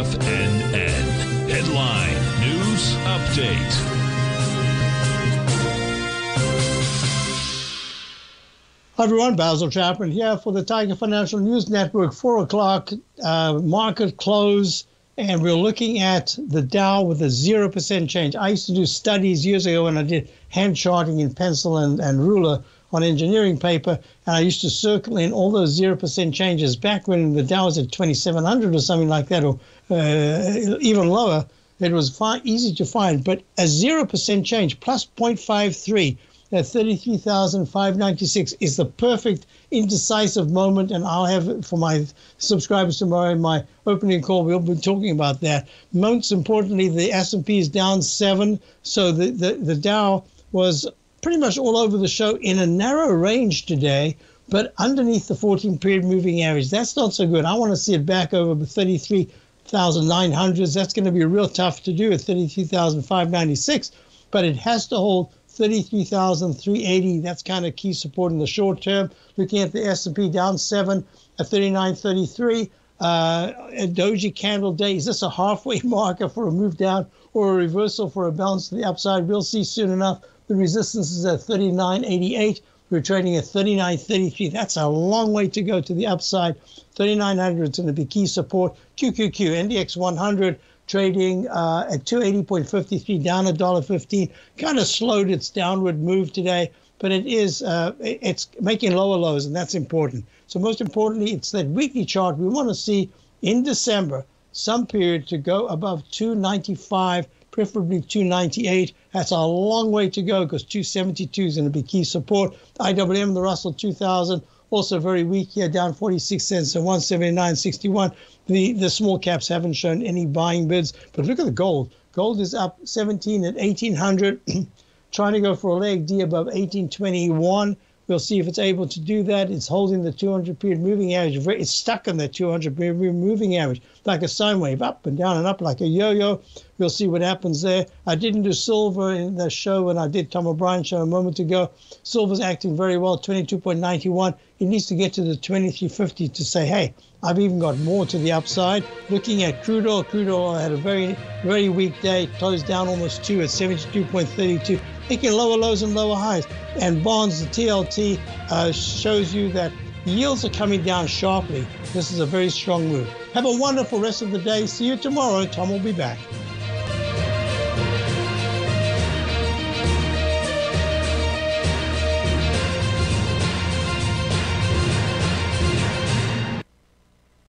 FNN. Headline News Update. Hi everyone, Basil Chapman here for the Tiger Financial News Network, 4 o'clock market close, and we're looking at the Dow with a 0% change. I used to do studies years ago when I did hand charting in pencil and ruler on engineering paper, and I used to circle in all those 0% changes back when the Dow was at 2,700 or something like that, or even lower. It was far easy to find, but a 0% change, plus 0.53. That 33,596 is the perfect indecisive moment, and I'll have for my subscribers tomorrow in my opening call. We'll be talking about that. Most importantly, the S&P is down 7, so the Dow was pretty much all over the show in a narrow range today, but underneath the 14-period moving average. That's not so good. I want to see it back over 33,900. That's going to be real tough to do at 33,596, but it has to hold 33,380, that's kind of key support in the short term. Looking at the S&P down 7 at 39.33, a doji candle day. Is this a halfway marker for a move down or a reversal for a bounce to the upside? We'll see soon enough. The resistance is at 39.88. We're trading at 39.33. That's a long way to go to the upside. 3900 is going to be key support. QQQ, NDX 100. Trading at 280.53, down $1.15, kind of slowed its downward move today, but it is it's making lower lows, and that's important. So most importantly, it's that weekly chart we want to see in December, some period to go above 295, preferably 298. That's a long way to go because 272 is going to be key support. IWM, the Russell 2000, also very weak here, down 46 cents to 179.61. The small caps haven't shown any buying bids, but look at the gold. Gold is up 17 at 1,800, trying to go for a leg D above 1,821. We'll see if it's able to do that. It's holding the 200-period moving average. It's stuck on that 200-period moving average, like a sine wave, up and down and up like a yo-yo. We'll see what happens there. I didn't do silver in the show when I did Tom O'Brien's show a moment ago. Silver's acting very well, 22.91. It needs to get to the 23.50 to say, hey, I've even got more to the upside. Looking at crude oil, had a very, very weak day. Closed down almost 2 at 72.32. Making lower lows and lower highs. And bonds, the TLT, shows you that yields are coming down sharply. This is a very strong move. Have a wonderful rest of the day. See you tomorrow. Tom will be back.